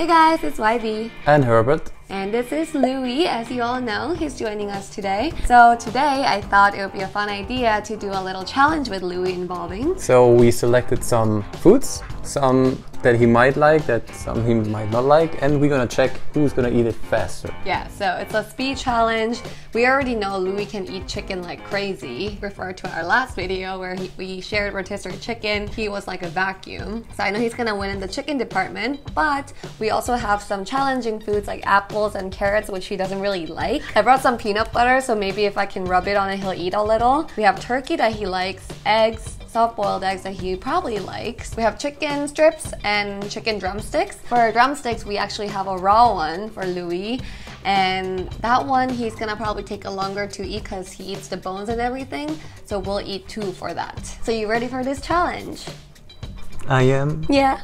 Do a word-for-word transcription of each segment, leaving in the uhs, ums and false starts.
Hey guys, it's Y B and Herbert, and this is Louis. As you all know, he's joining us today. So today I thought it would be a fun idea to do a little challenge with Louis involving. So we selected some foods, some that he might like, that some he might not like, and we're gonna check who's gonna eat it faster. Yeah, so it's a speed challenge. We already know Louis can eat chicken like crazy. Refer to our last video where he, we shared rotisserie chicken. He was like a vacuum. So I know he's gonna win in the chicken department, but we also have some challenging foods like apples and carrots, which he doesn't really like. I brought some peanut butter, so maybe if I can rub it on it, he'll eat a little. We have turkey that he likes, eggs, soft-boiled eggs that he probably likes. We have chicken strips and chicken drumsticks. For drumsticks, we actually have a raw one for Louis, and that one he's gonna probably take a longer to eat because he eats the bones and everything, so we'll eat two for that. So you ready for this challenge? I am. Yeah.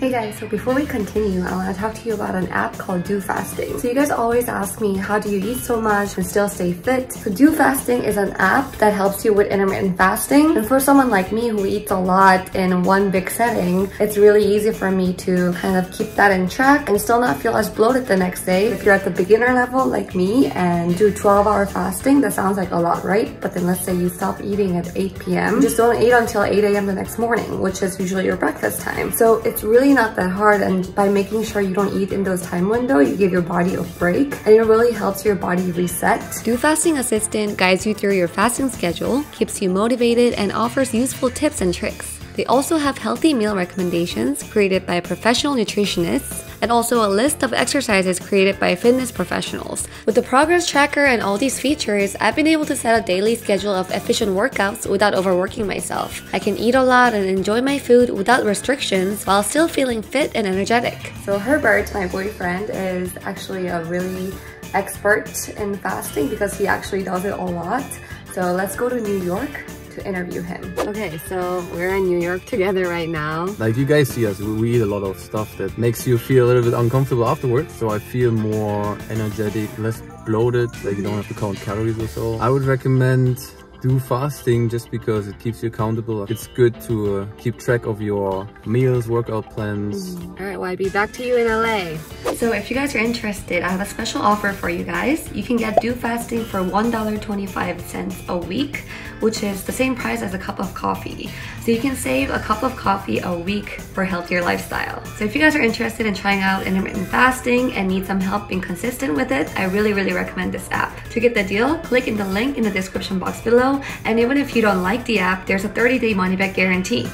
Hey guys, so before we continue, I want to talk to you about an app called DoFasting. So you guys always ask me, how do you eat so much and still stay fit? So DoFasting is an app that helps you with intermittent fasting. And for someone like me who eats a lot in one big setting, it's really easy for me to kind of keep that in track and still not feel as bloated the next day. If you're at the beginner level like me and do twelve hour fasting, that sounds like a lot, right? But then let's say you stop eating at eight p m Just don't eat until eight a m the next morning, which is usually your breakfast time. So it's really not that hard, and by making sure you don't eat in those time window, you give your body a break and it really helps your body reset. DoFasting Assistant guides you through your fasting schedule, keeps you motivated, and offers useful tips and tricks. They also have healthy meal recommendations created by professional nutritionists and also a list of exercises created by fitness professionals. With the progress tracker and all these features, I've been able to set a daily schedule of efficient workouts without overworking myself. I can eat a lot and enjoy my food without restrictions while still feeling fit and energetic. So Herbert, my boyfriend, is actually a really expert in fasting because he actually does it a lot. So let's go to New York to interview him. Okay, so we're in New York together right now. Like you guys see us, we eat a lot of stuff that makes you feel a little bit uncomfortable afterwards. So I feel more energetic, less bloated, like you don't have to count calories or so. I would recommend DoFasting just because it keeps you accountable. It's good to uh, keep track of your meals, workout plans. Mm. All right, Y B, back to you in L A. So if you guys are interested, I have a special offer for you guys. You can get DoFasting for one dollar and twenty-five cents a week, which is the same price as a cup of coffee. So you can save a cup of coffee a week for a healthier lifestyle. So if you guys are interested in trying out intermittent fasting and need some help being consistent with it, I really, really recommend this app. To get the deal, click in the link in the description box below. And even if you don't like the app, there's a thirty day money-back guarantee.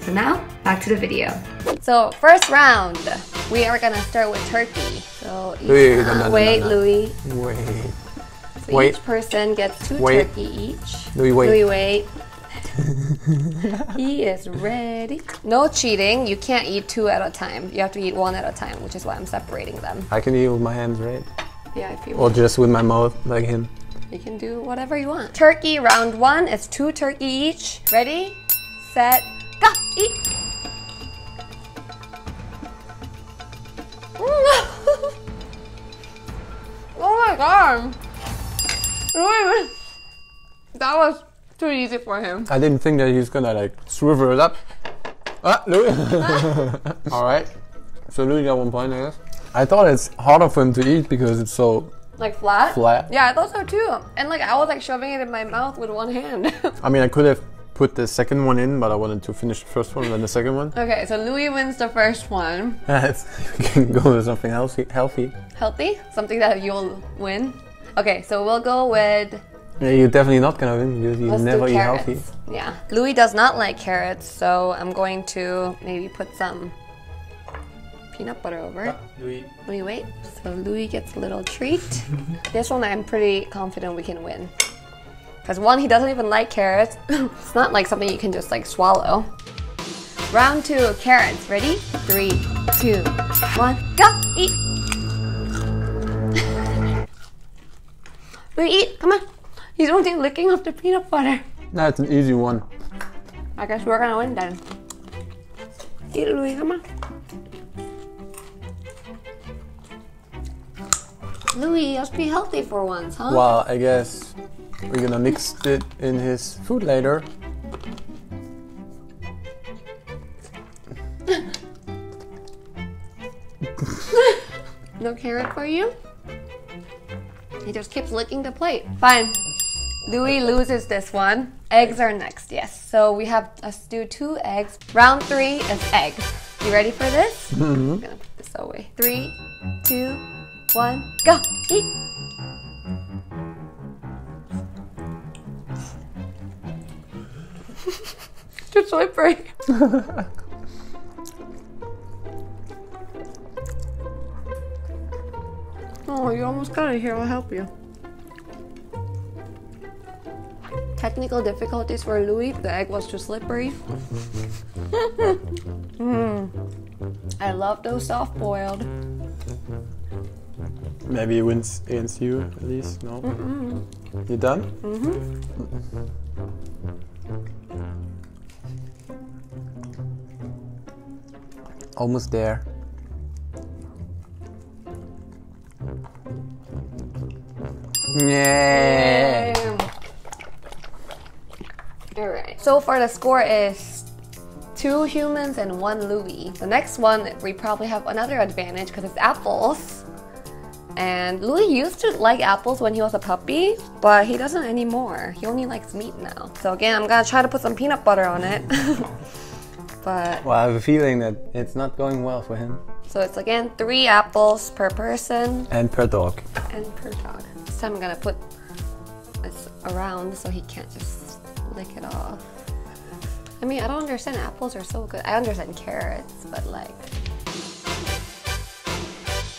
So now, back to the video. So first round, we are gonna start with turkey. So each, wait, no, no, wait no, no, no. Louis. Wait. So wait. Each person gets two wait. turkey each. Louis, wait. Louis, wait. He is ready. No cheating. You can't eat two at a time. You have to eat one at a time, which is why I'm separating them. I can eat with my hands, right? Yeah, if you want. Or just with my mouth, like him. You can do whatever you want. Turkey round one is two turkey each. Ready, set, go, eat. Oh my god. That was too easy for him. I didn't think that he's gonna like swivel it up. Ah, Louis. All right. So Louis got one point, I guess. I thought it's harder for him to eat because it's so like flat? Flat. Yeah, I thought so too. And like I was like shoving it in my mouth with one hand. I mean, I could have put the second one in, but I wanted to finish the first one and then the second one. Okay, so Louis wins the first one. We can go with something healthy. Healthy? Healthy? Something that you'll win? Okay, so we'll go with... Yeah, you're definitely not gonna win because you Let's never eat healthy. Yeah. Louis does not like carrots, so I'm going to maybe put some peanut butter over it. Louis. Louis, wait. So Louis gets a little treat. This one I'm pretty confident we can win. Because one, he doesn't even like carrots. It's not like something you can just like swallow. Round two, carrots. Ready? Three, two, one, go! Eat! Louis, eat! Come on! He's only licking up the peanut butter. That's an easy one. I guess we're gonna win then. Eat, Louis, come on. Louis, let's be healthy for once, huh? Well, I guess we're gonna mix it in his food later. No carrot for you? He just keeps licking the plate. Fine. Louis loses this one. Eggs are next, yes. So we have, let's do two eggs. Round three is eggs. You ready for this? Mm-hmm. I'm gonna put this away. Three, two, one, go! Eat! Just like break. Oh, you almost got it. Here, I'll help you. Technical difficulties for Louis. The egg was too slippery. mm. I love those soft-boiled. Maybe it wins against you, at least, no? Mm-mm. You done? Mm-hmm. Mm-mm. Almost there. Yay! Alright, so far the score is two humans and one Louis. The next one, we probably have another advantage because it's apples. And Louis used to like apples when he was a puppy, but he doesn't anymore. He only likes meat now. So again, I'm gonna try to put some peanut butter on it. But well, I have a feeling that it's not going well for him. So it's again three apples per person. And per dog. And per dog. This time I'm gonna put this around so he can't just lick it off. I mean, I don't understand, apples are so good. I understand carrots, but like...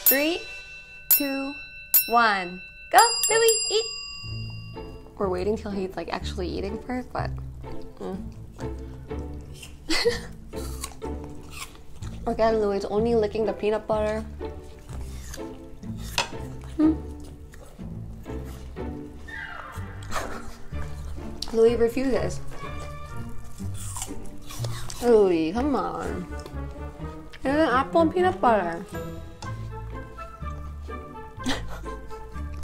Three, two, one. Go, Louis, eat! We're waiting till he's like actually eating first, but... Mm. Again, Louis is only licking the peanut butter. Hmm. Louis refuses. Louis, come on. Here's an apple and peanut butter.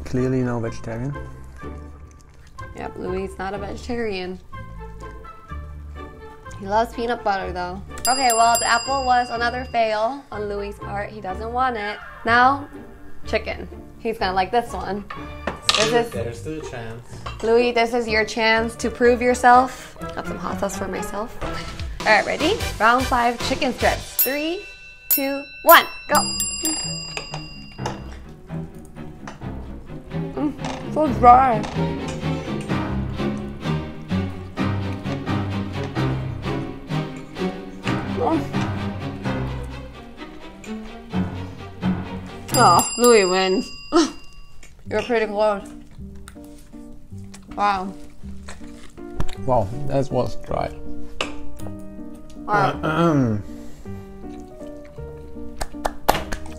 Clearly no vegetarian. Yep, Louis is not a vegetarian. He loves peanut butter though. Okay, well, the apple was another fail on Louis' part. He doesn't want it. Now, chicken. He's gonna like this one. This is, there's still a chance. Louis, this is your chance to prove yourself. Got some hot sauce for myself. All right, ready? Round five, chicken strips. Three, two, one, go. Mm, so dry. Oh, Louis wins. You're pretty close. Wow. Wow, that was dry. Wow. Uh,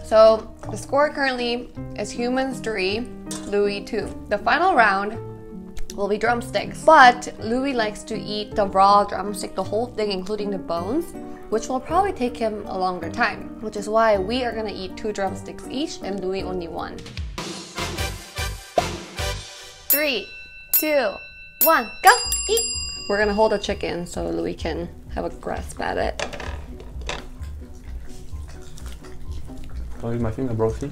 so the score currently is humans three, Louis two. The final round will be drumsticks. But Louis likes to eat the raw drumstick, the whole thing, including the bones, which will probably take him a longer time, which is why we are gonna eat two drumsticks each and Louis only one. Three, two, one, go, eat! We're gonna hold a chicken so Louis can have a grasp at it. Don't use my finger, bro. See?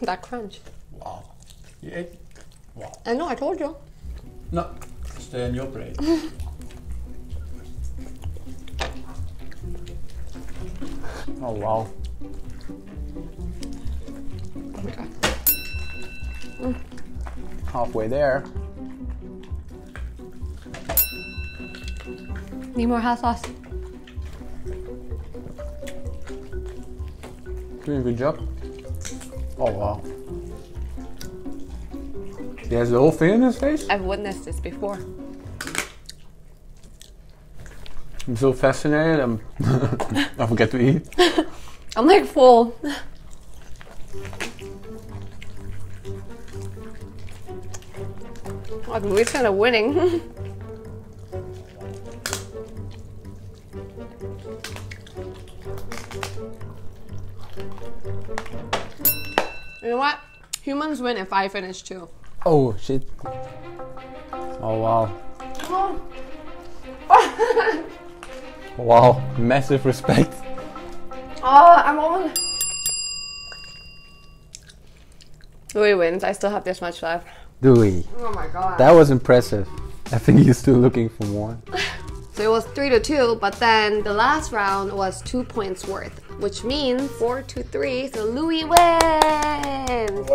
That crunch. Wow. You ate? Wow. I know, I told you. No, stay on your plate. Oh wow. Oh my god. Mm. Halfway there. Need more hot sauce. Doing a good job. Oh wow. There's the whole thing in his face? I've witnessed this before. I'm so fascinated, I'm I forget to eat. I'm like full. Like Louis kind of winning. You know what? Humans win if I finish too. Oh shit. Oh wow. Oh. Wow, massive respect. Oh, I'm almost... Louis wins. I still have this much left. Louis. Oh my god. That was impressive. I think you're still looking for more. So it was three to two, but then the last round was two points worth, which means four to three. So Louis wins.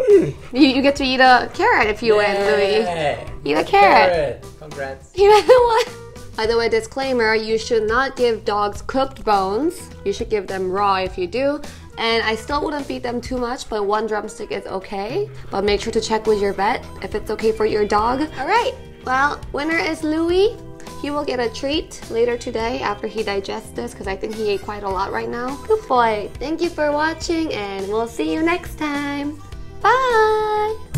You, you get to eat a carrot if you yeah. win, Louis. Eat a carrot. carrot. Congrats. You had the one. By the way, disclaimer, you should not give dogs cooked bones. You should give them raw if you do. And I still wouldn't feed them too much, but one drumstick is okay. But make sure to check with your vet if it's okay for your dog. All right, well, winner is Louis. He will get a treat later today after he digests this, because I think he ate quite a lot right now. Good boy. Thank you for watching, and we'll see you next time. Bye.